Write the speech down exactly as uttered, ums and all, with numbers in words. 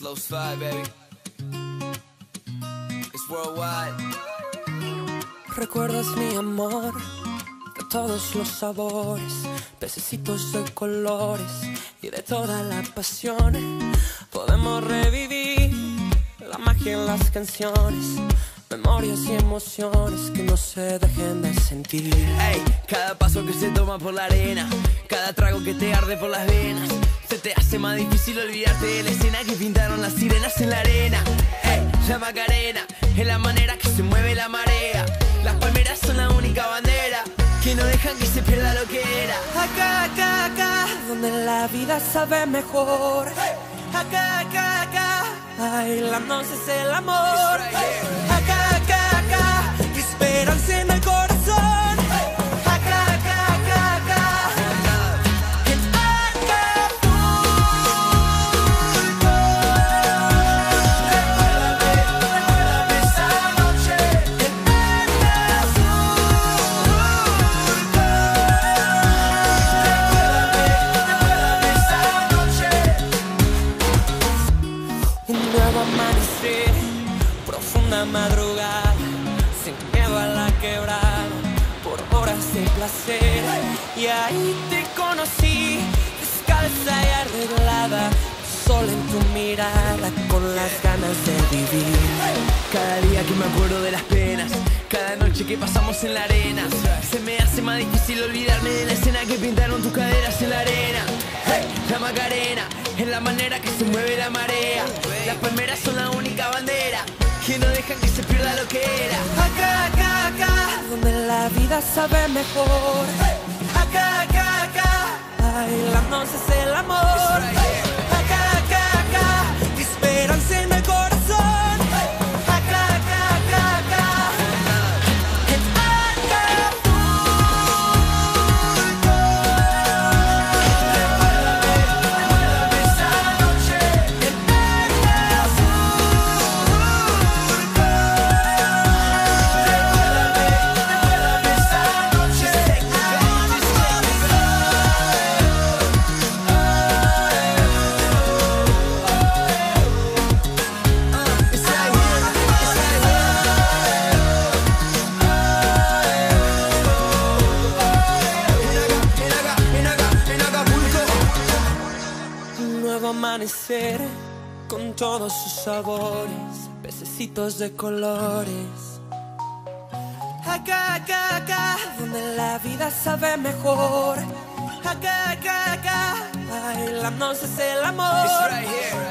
slow slide, baby. It's worldwide. Recuerdas mi amor de todos los sabores, pececitos de colores y de todas las pasiones. Podemos revivir la magia en las canciones, memorias y emociones que no se dejen de sentir. Hey, cada paso que se toma por la arena, cada trago que te arde por las venas, se te hace más difícil olvidarte de la escena que pintaron las sirenas en la arena. Hey, la Macarena es la manera que se mueve la marea, las palmeras son la única bandera que no dejan que se pierda lo que era. Acá, acá, acá, donde la vida sabe mejor. Hey. Acá, acá, acá, bailando es el amor. Hey. Acá, esperanza en el corazón. Acá, acá, acá, acá. En Acapulco. Recuérdame esa noche. En Acapulco. Recuérdame esa noche. Un nuevo amanecer, profunda madrugada, a la quebrada, por horas de placer. Y ahí te conocí, descalza y arreglada, sol en tu mirada, con las ganas de vivir. Cada día que me acuerdo de las penas, cada noche que pasamos en la arena, se me hace más difícil olvidarme de la escena que pintaron tus caderas en la arena. La Macarena es la manera que se mueve la marea, las palmeras son la única bandera que no dejan que se pierda lo que era. Acá, acá, acá, donde la vida sabe mejor. Hey. Acá, acá, acá, bailando es el amor. Right. Acá, acá, acá, esperanza en el corazón. Hey. Acá, acá, acá, acá, en Acapulco. Recuérdame esa noche en Acapulco. Amanecer con todos sus sabores, pececitos de colores. Acá, acá, acá, donde la vida sabe mejor. Acá, acá, acá, bailando es el amor.